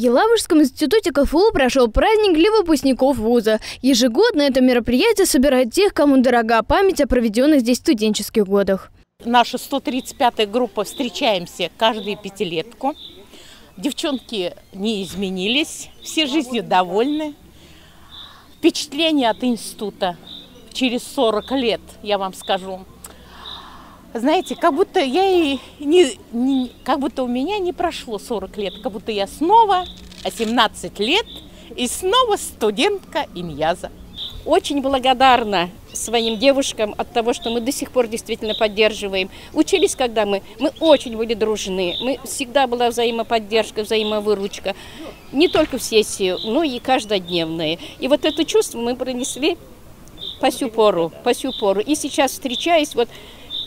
В Елабужском институте КФУ прошел праздник для выпускников вуза. Ежегодно это мероприятие собирает тех, кому дорога память о проведенных здесь студенческих годах. Наша 135-я группа, встречаемся каждую пятилетку. Девчонки не изменились, все жизнью довольны. Впечатление от института через 40 лет, я вам скажу. Знаете, как будто у меня не прошло 40 лет, как будто я снова 17 лет и снова студентка ИМИАЗа. Очень благодарна своим девушкам от того, что мы до сих пор действительно поддерживаем. Учились, когда мы очень были дружны, всегда была взаимоподдержка, взаимовыручка. Не только в сессию, но и каждодневные. И вот это чувство мы пронесли по сю пору. И сейчас, встречаясь, вот,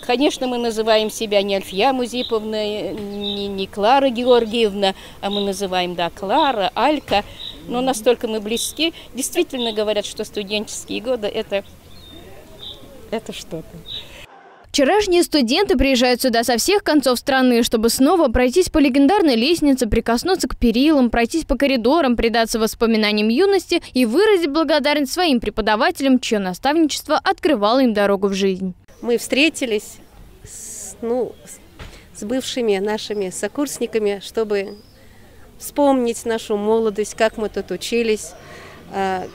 конечно, мы называем себя не Альфия Музиповна, не Клара Георгиевна, а мы называем, да, Клара, Алька. Но настолько мы близки. Действительно говорят, что студенческие годы – это что-то. Вчерашние студенты приезжают сюда со всех концов страны, чтобы снова пройтись по легендарной лестнице, прикоснуться к перилам, пройтись по коридорам, предаться воспоминаниям юности и выразить благодарность своим преподавателям, чье наставничество открывало им дорогу в жизнь. Мы встретились с бывшими нашими сокурсниками, чтобы вспомнить нашу молодость, как мы тут учились.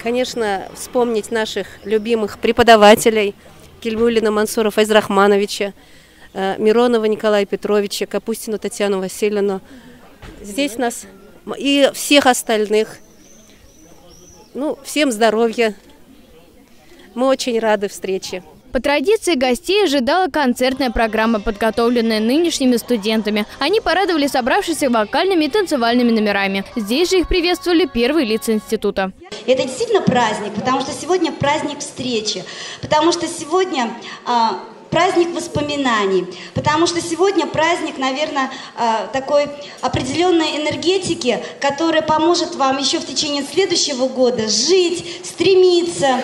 Конечно, вспомнить наших любимых преподавателей Кильбулина Мансурова Израхмановича, Миронова Николая Петровича, Капустину Татьяну Васильевну. Здесь нас и всех остальных. Всем здоровья. Мы очень рады встрече. По традиции гостей ожидала концертная программа, подготовленная нынешними студентами. Они порадовали собравшихся вокальными и танцевальными номерами. Здесь же их приветствовали первые лица института. Это действительно праздник, потому что сегодня праздник встречи, потому что сегодня праздник воспоминаний, потому что сегодня праздник, наверное, такой определенной энергетики, которая поможет вам еще в течение следующего года жить, стремиться,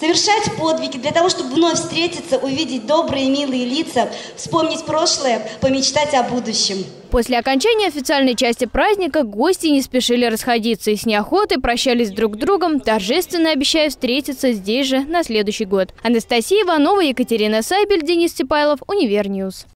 совершать подвиги для того, чтобы вновь встретиться, увидеть добрые, милые лица, вспомнить прошлое, помечтать о будущем. После окончания официальной части праздника гости не спешили расходиться и с неохотой прощались друг с другом, торжественно обещая встретиться здесь же на следующий год. Анастасия Иванова, Екатерина Сайбель, Денис Сипайлов, Универ Ньюс.